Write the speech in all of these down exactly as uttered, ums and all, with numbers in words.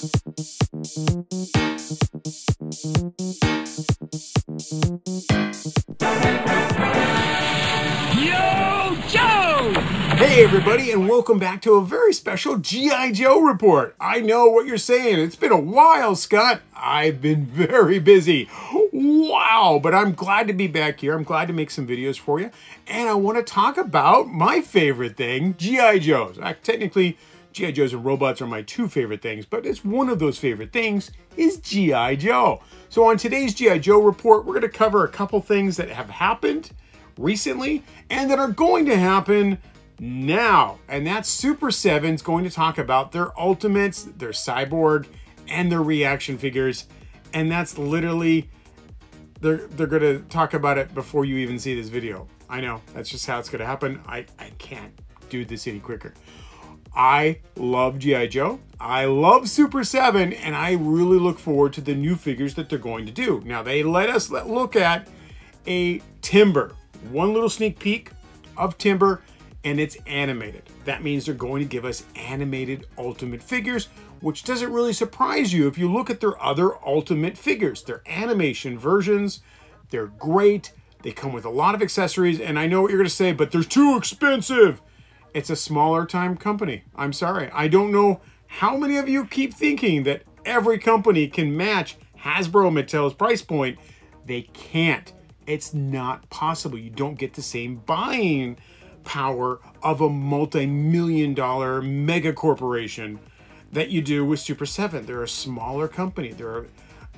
Yo, Joe! Hey everybody, and welcome back to a very special G I Joe report. I know what you're saying. It's been a while, Scott. I've been very busy. Wow, but I'm glad to be back here. I'm glad to make some videos for you. And I want to talk about my favorite thing, G I Joes. I, technically, G I Joes and robots are my two favorite things, but it's one of those favorite things is G I Joe. So on today's G I Joe report, we're going to cover a couple things that have happened recently and that are going to happen now. And that's Super seven is going to talk about their Ultimates, their Cyborg, and their reaction figures. And that's literally, they're, they're going to talk about it before you even see this video. I know, that's just how it's going to happen. I, I can't do this any quicker. I love G I Joe, I love Super seven, and I really look forward to the new figures that they're going to do. Now, they let us let, look at a Timber, one little sneak peek of Timber, and it's animated. That means they're going to give us animated Ultimate figures, which doesn't really surprise you if you look at their other Ultimate figures. They're animation versions, they're great, they come with a lot of accessories, and I know what you're going to say, but they're too expensive. It's a smaller time company. I'm sorry. I don't know how many of you keep thinking that every company can match Hasbro Mattel's price point. They can't. It's not possible. You don't get the same buying power of a multi-million dollar mega corporation that you do with Super seven. They're a smaller company. They're,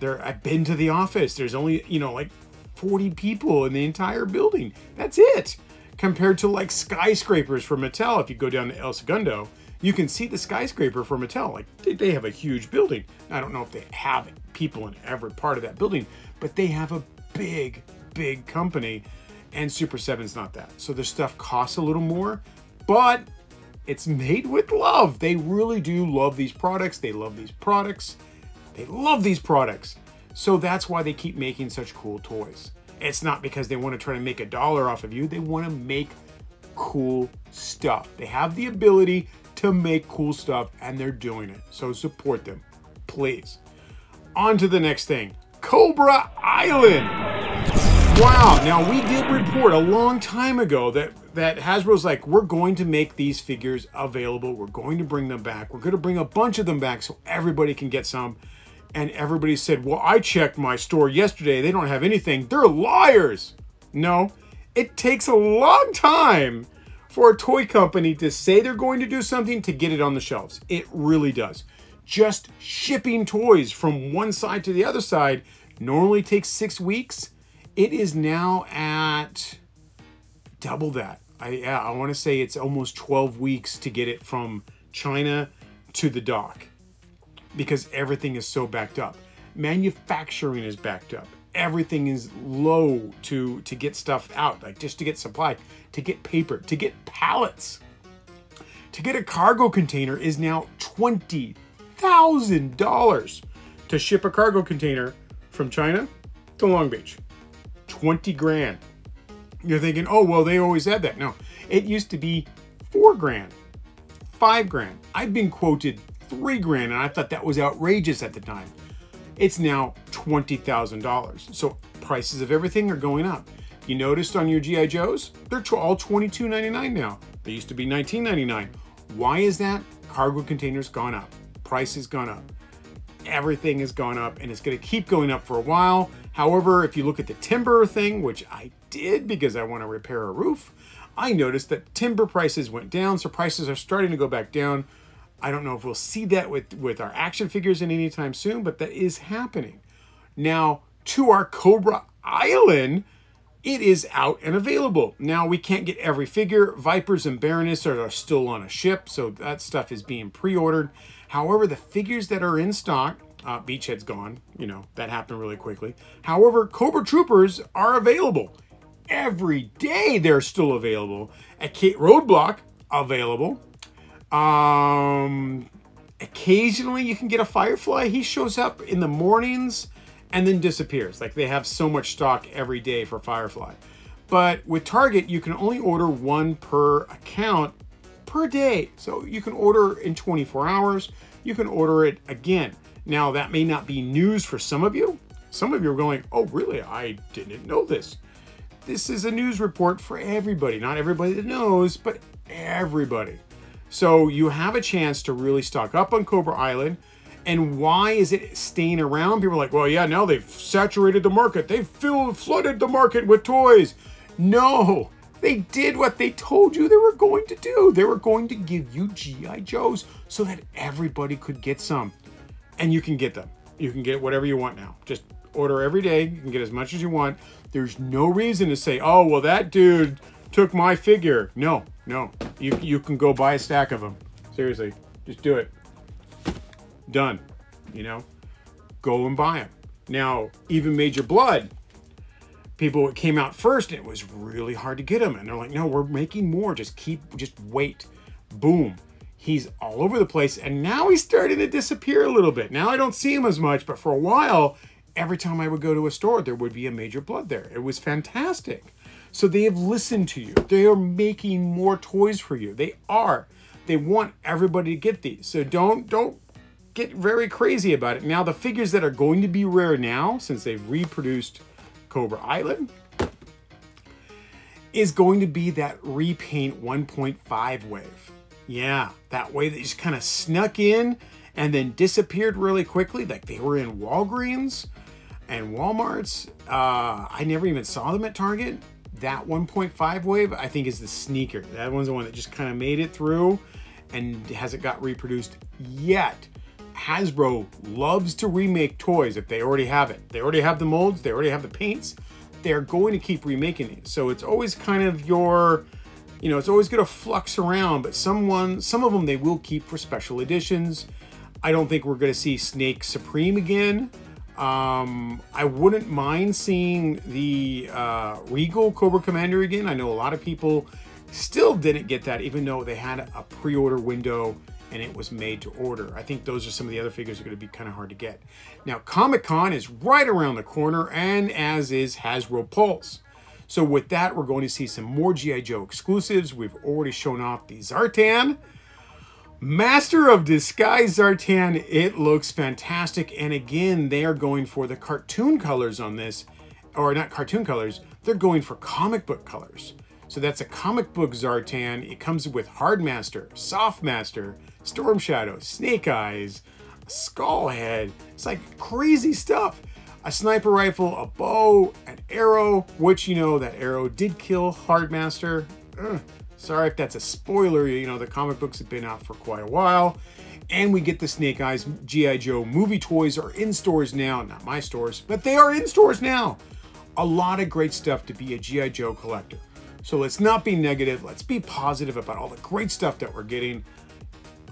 they're, I've been to the office. There's only, you know, like forty people in the entire building. That's it. Compared to like skyscrapers for Mattel, if you go down to El Segundo, you can see the skyscraper for Mattel. Like they, they have a huge building. I don't know if they have people in every part of that building, but they have a big, big company, and Super seven's not that. So their stuff costs a little more, but it's made with love. They really do love these products. They love these products. They love these products. So that's why they keep making such cool toys. It's not because they want to try to make a dollar off of you. They want to make cool stuff. They have the ability to make cool stuff, and they're doing it. So support them, please. On to the next thing, Cobra Island. Wow, now we did report a long time ago that, that Hasbro's like, we're going to make these figures available. We're going to bring them back. We're going to bring a bunch of them back so everybody can get some. And everybody said, well, I checked my store yesterday. They don't have anything. They're liars. No, it takes a long time for a toy company to say they're going to do something to get it on the shelves. It really does. Just shipping toys from one side to the other side normally takes six weeks. It is now at double that. I, yeah, I want to say it's almost twelve weeks to get it from China to the dock, because everything is so backed up. Manufacturing is backed up. Everything is low to, to get stuff out, like just to get supply, to get paper, to get pallets. To get a cargo container is now twenty thousand dollars to ship a cargo container from China to Long Beach. twenty grand. You're thinking, oh, well, they always had that. No, it used to be four grand, five grand. I've been quoted three grand, and I thought that was outrageous at the time. It's now twenty thousand dollars. So prices of everything are going up. You noticed on your G I Joes, they're all twenty-two ninety-nine now. They used to be nineteen ninety-nine. Why is that? Cargo containers gone up. Price has gone up. Everything has gone up, and it's going to keep going up for a while. However, if you look at the Timber thing, which I did because I want to repair a roof, I noticed that Timber prices went down, so prices are starting to go back down. I don't know if we'll see that with, with our action figures in any time soon, but that is happening. Now, to our Cobra Island, it is out and available. Now, we can't get every figure. Vipers and Baroness are, are still on a ship, so that stuff is being pre-ordered. However, the figures that are in stock, uh, Beachhead's gone, you know, that happened really quickly. However, Cobra Troopers are available. Every day they're still available. At Roadblock, available. Um, occasionally you can get a Firefly. He shows up in the mornings and then disappears. Like they have so much stock every day for Firefly. But with Target, you can only order one per account per day. So you can order in twenty-four hours. You can order it again. Now, that may not be news for some of you. Some of you are going, oh, really? I didn't know this. This is a news report for everybody. Not everybody that knows, but everybody. So you have a chance to really stock up on Cobra Island. And why is it staying around? People are like, well, yeah, now they've saturated the market. They've filled, flooded the market with toys. No, they did what they told you they were going to do. They were going to give you G I Joes so that everybody could get some. And you can get them. You can get whatever you want now. Just order every day. You can get as much as you want. There's no reason to say, oh, well, that dude took my figure. No, no. You, you can go buy a stack of them. Seriously, just do it. Done. You know, go and buy them. Now, even Major Blood, people came out first, it was really hard to get them. And they're like, no, we're making more. Just keep, just wait. Boom. He's all over the place. And now he's starting to disappear a little bit. Now I don't see him as much, but for a while, every time I would go to a store, there would be a Major Blood there. It was fantastic. So they have listened to you. They are making more toys for you. They are. They want everybody to get these. So don't, don't, get very crazy about it. Now, the figures that are going to be rare now, since they've reproduced Cobra Island, is going to be that Repaint one point five wave. Yeah, that wave that just kind of snuck in and then disappeared really quickly. Like they were in Walgreens and Walmarts. Uh, I never even saw them at Target. That one point five wave, I think, is the sneaker. That one's the one that just kind of made it through and hasn't got reproduced yet. Hasbro loves to remake toys if they already have it. They already have the molds, they already have the paints. They're going to keep remaking it. So it's always kind of your, you know, it's always going to flux around, but someone, some of them they will keep for special editions. I don't think we're going to see Snake Supreme again. Um, I wouldn't mind seeing the uh, Regal Cobra Commander again. I know a lot of people still didn't get that, even though they had a pre-order window and it was made to order. I think those are some of the other figures that are going to be kind of hard to get. Now, Comic-Con is right around the corner, and as is Hasbro Pulse. So with that, we're going to see some more G I Joe exclusives. We've already shown off the Zartan. Master of Disguise Zartan, it looks fantastic. And again, they are going for the cartoon colors on this, or not cartoon colors, they're going for comic book colors. So that's a comic book Zartan. It comes with Hard Master, Soft Master, Storm Shadow, Snake Eyes, Skull Head. It's like crazy stuff. A sniper rifle, a bow, an arrow, which, you know, that arrow did kill Hard Master. Ugh. Sorry if that's a spoiler. You know, the comic books have been out for quite a while. And we get the Snake Eyes G I Joe movie toys are in stores now. Not my stores, but they are in stores now. A lot of great stuff to be a G I Joe collector. So let's not be negative. Let's be positive about all the great stuff that we're getting.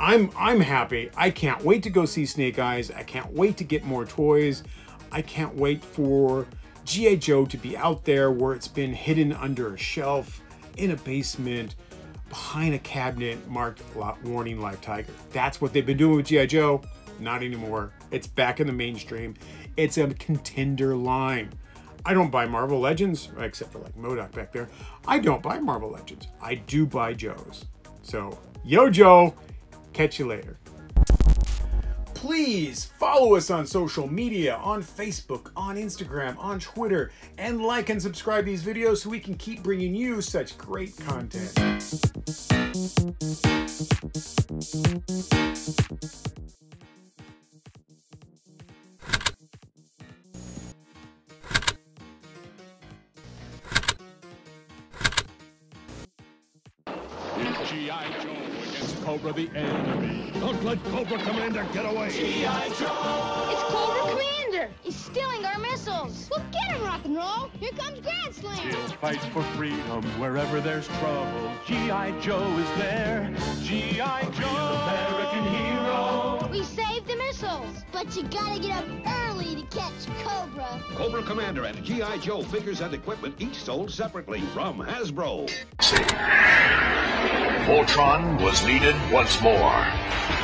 I'm, I'm happy. I can't wait to go see Snake Eyes. I can't wait to get more toys. I can't wait for G I Joe to be out there where it's been hidden under a shelf, in a basement, behind a cabinet marked warning live tiger. That's what they've been doing with G I Joe. Not anymore. It's back in the mainstream. It's a contender line. I don't buy Marvel Legends, except for like Modok back there. I don't buy Marvel Legends. I do buy Joes. So, yo Joe, catch you later. Please follow us on social media, on Facebook, on Instagram, on Twitter, and like and subscribe these videos so we can keep bringing you such great content. G I Joe against Cobra the enemy. Don't let Cobra Commander get away. G I Joe! It's Cobra Commander! He's stealing our missiles! Well, get him, Rock and Roll! Here comes Grand Slam! He'll fight for freedom wherever there's trouble. G I Joe is there. G I Joe! American hero! We saved the missiles, but you gotta get up early to catch Cobra. Cobra Commander and G I Joe figures and equipment each sold separately from Hasbro. Voltron was needed once more.